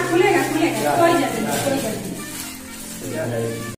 खुलेगा खुलेगा कोई जल्दी